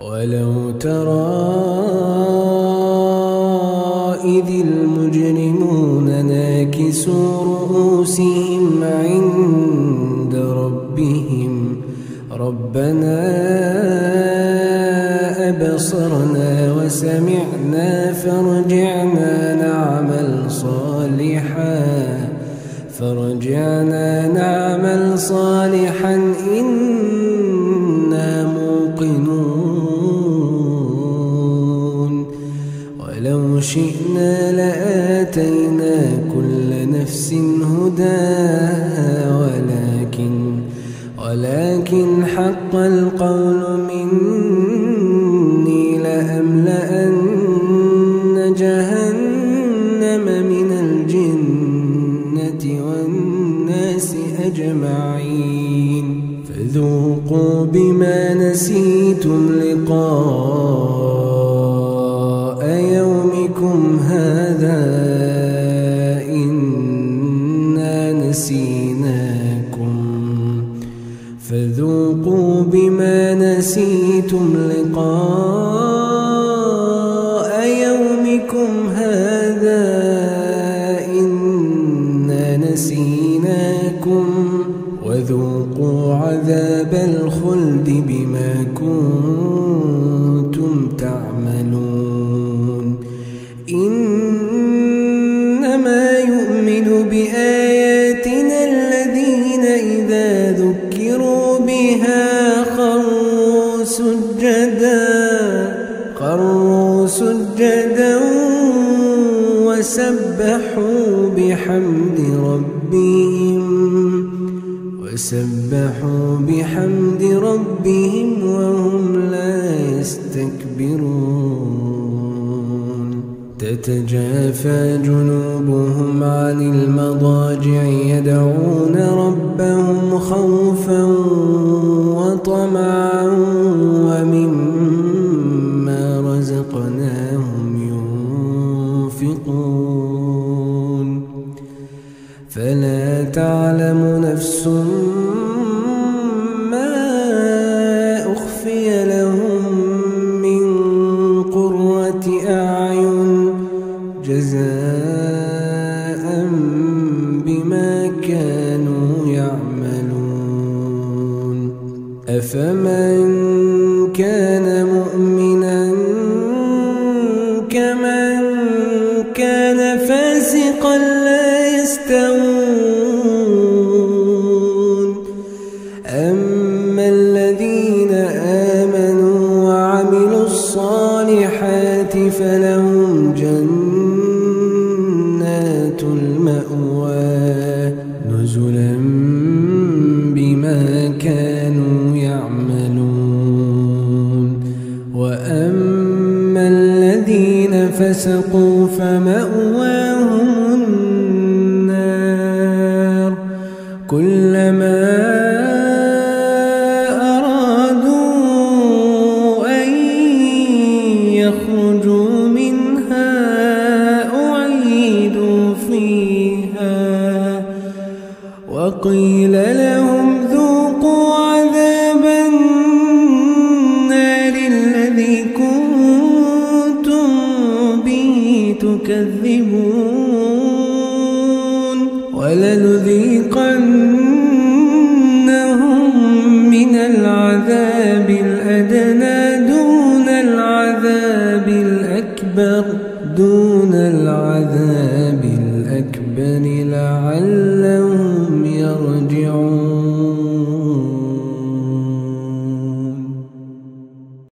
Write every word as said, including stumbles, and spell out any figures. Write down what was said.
ولو ترى إذ المجرمون ناكسوا رؤوسهم عند ربهم ربنا أبصرنا وسمعنا فرجعنا نعمل صالحا فرجعنا نعمل صالحا إنا موقنون ولو شئنا لآتينا كل نفس هداها ولكن ولكن حق القول مني لأملأن جهنم من الجنة والناس أجمعين فذوقوا بما نسيتم لقاء يومكم هذا إنا نسيناكم فذوقوا بما نسيتم لقاء يومكم هذا إنا نسيناكم وذوقوا عذاب الخلد بما كنتم تعملون إنما يؤمن بآياتنا الذين إذا ذكروا بها خروا سجدا خروا سجدا وسبحوا بحمد ربهم وسبحوا بحمد ربهم وهم لا يستكبرون تتجافى جنوبهم عن المضاجع يدعون ربهم خوفا وطمعا ومما رزقناهم ينفقون فلا تعلم نفس ما أخفي لهم من قرة أعين جزاء بما كانوا يعملون أفمن كان مؤمنا كمن كان فاسقا لا يستوون أما الذين آمنوا وعملوا الصالحات فلهم جنات المأوى نزلا بما كانوا يعملون وأما الذين فسقوا فمأواهم النار كلما أرادوا أن يخرجوا منها فيها وقيل لهم ذوقوا عذاب النار الذي كنتم به تكذبون ولنذيقنهم من العذاب الأدنى دون العذاب الأكبر دون العذاب الأكبر لعلهم يرجعون.